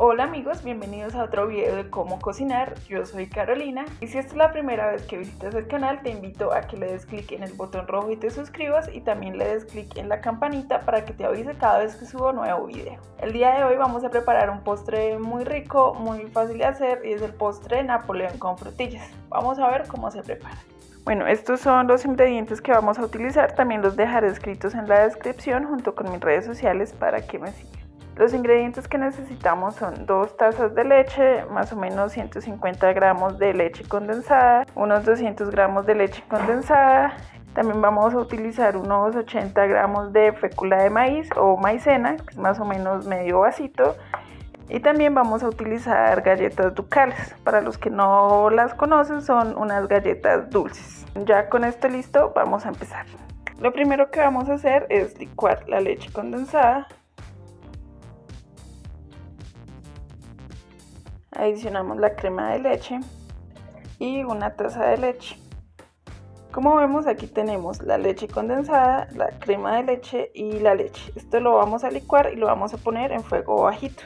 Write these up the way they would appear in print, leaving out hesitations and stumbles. Hola amigos, bienvenidos a otro video de Cómo cocinar. Yo soy Carolina y si esta es la primera vez que visitas el canal, te invito a que le des clic en el botón rojo y te suscribas, y también le des clic en la campanita para que te avise cada vez que subo nuevo video. El día de hoy vamos a preparar un postre muy rico, muy fácil de hacer, y es el postre Napoleón con frutillas. Vamos a ver cómo se prepara. Bueno, estos son los ingredientes que vamos a utilizar, también los dejaré escritos en la descripción junto con mis redes sociales para que me sigan. Los ingredientes que necesitamos son 2 tazas de leche, más o menos 150 gramos de leche condensada, unos 200 gramos de leche condensada. También vamos a utilizar unos 80 gramos de fécula de maíz o maicena, que es más o menos medio vasito. Y también vamos a utilizar galletas ducales. Para los que no las conocen, son unas galletas dulces. Ya con esto listo, vamos a empezar. Lo primero que vamos a hacer es licuar la leche condensada. Adicionamos la crema de leche y una taza de leche. Como vemos, aquí tenemos la leche condensada, la crema de leche y la leche. Esto lo vamos a licuar y lo vamos a poner en fuego bajito.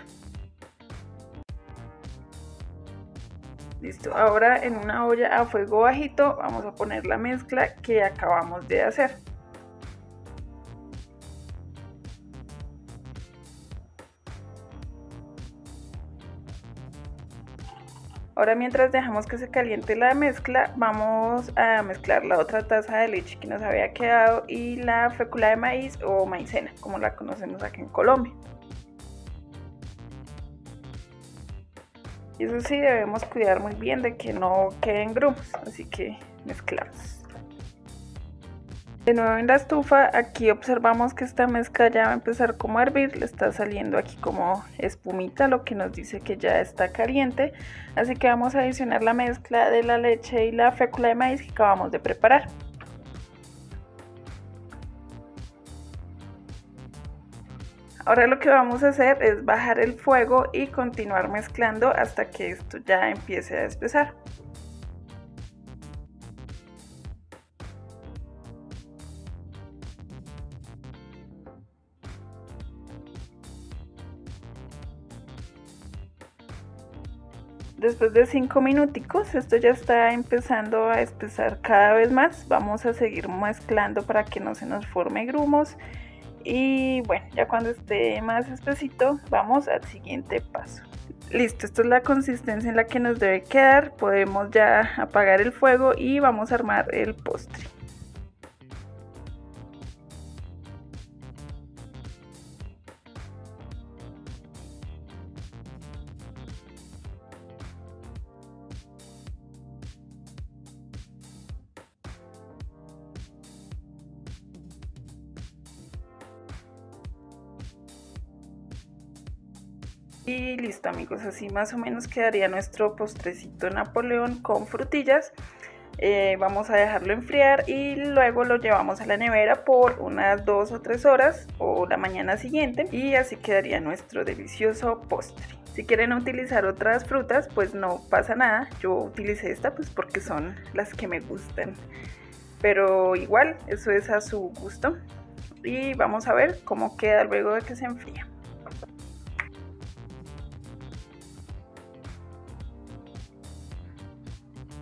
Listo, ahora en una olla a fuego bajito vamos a poner la mezcla que acabamos de hacer. Ahora, mientras dejamos que se caliente la mezcla, vamos a mezclar la otra taza de leche que nos había quedado y la fécula de maíz o maicena, como la conocemos aquí en Colombia. Y eso sí, debemos cuidar muy bien de que no queden grumos, así que mezclamos. De nuevo en la estufa, aquí observamos que esta mezcla ya va a empezar como a hervir, le está saliendo aquí como espumita, lo que nos dice que ya está caliente. Así que vamos a adicionar la mezcla de la leche y la fécula de maíz que acabamos de preparar. Ahora lo que vamos a hacer es bajar el fuego y continuar mezclando hasta que esto ya empiece a espesar. Después de 5 minuticos, esto ya está empezando a espesar cada vez más. Vamos a seguir mezclando para que no se nos forme grumos. Y bueno, ya cuando esté más espesito, vamos al siguiente paso. Listo, esta es la consistencia en la que nos debe quedar. Podemos ya apagar el fuego y vamos a armar el postre. Y listo amigos, así más o menos quedaría nuestro postrecito Napoleón con frutillas. Vamos a dejarlo enfriar y luego lo llevamos a la nevera por unas 2 o 3 horas o la mañana siguiente, y así quedaría nuestro delicioso postre. Si quieren utilizar otras frutas, pues no pasa nada. Yo utilicé esta pues porque son las que me gustan, pero igual eso es a su gusto. Y vamos a ver cómo queda luego de que se enfría.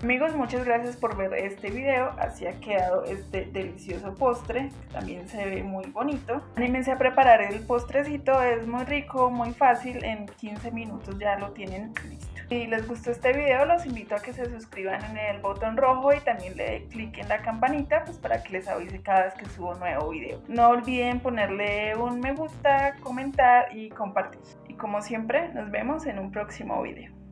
Amigos, muchas gracias por ver este video. Así ha quedado este delicioso postre, que también se ve muy bonito. Anímense a preparar el postrecito, es muy rico, muy fácil, en 15 minutos ya lo tienen listo. Si les gustó este video, los invito a que se suscriban en el botón rojo y también le den clic en la campanita pues para que les avise cada vez que subo nuevo video. No olviden ponerle un me gusta, comentar y compartir. Y como siempre, nos vemos en un próximo video.